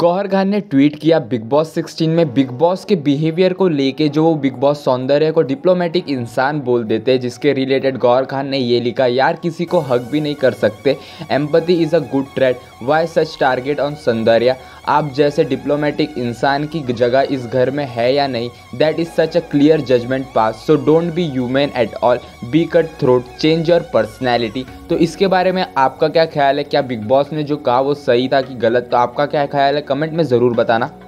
गौहर खान ने ट्वीट किया Bigg boss 16 में बिग बॉस के बिहेवियर को लेके जो वो बिग बॉस सौंदर्य को डिप्लोमेटिक इंसान बोल देते हैं, जिसके रिलेटेड गौहर खान ने ये लिखा, यार किसी को हक भी नहीं कर सकते, empathy is a good trait, why such target on सौंदर्य, आप जैसे डिप्लोमेटिक इंसान की जगह इस घर में है या नहीं, that is such a clear judgement pass, so don't be human at all, be cut throat, change your personality. तो इसके बारे में आपका क्या ख्याल है? क्या बिग बॉस ने जो कहा वो सही था कि गलत? तो आपका क्या ख्याल है? कमेंट में ज़रूर बताना।